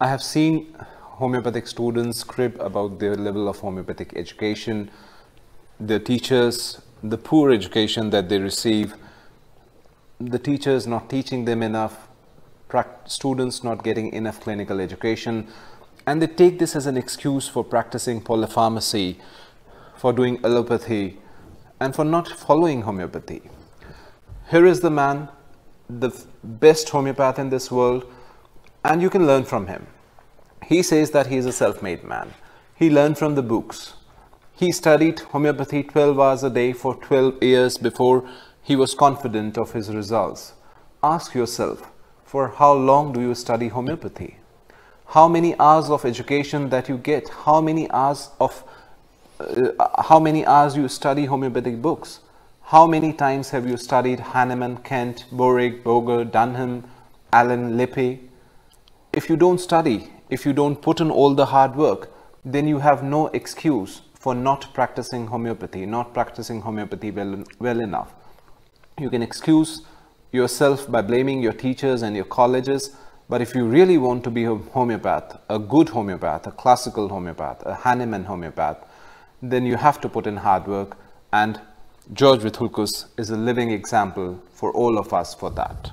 I have seen homeopathic students crib about their level of homeopathic education, their teachers, the poor education that they receive, the teachers not teaching them enough, students not getting enough clinical education, and they take this as an excuse for practicing polypharmacy, for doing allopathy, and for not following homeopathy. Here is the man, the best homeopath in this world, and you can learn from him. He says that he is a self-made man. He learned from the books. He studied homeopathy 12 hours a day for 12 years before he was confident of his results. Ask yourself, for how long do you study homeopathy? How many hours of education that you get? How many hours you study homeopathic books? How many times have you studied Hahnemann, Kent, Boric, Boger, Dunham, Allen, Lippe? If you don't study, if you don't put in all the hard work, then you have no excuse for not practicing homeopathy, well enough. You can excuse yourself by blaming your teachers and your colleges, but if you really want to be a homeopath, a good homeopath, a classical homeopath, a Hahnemann homeopath, then you have to put in hard work, and George Vithoulkas is a living example for all of us for that.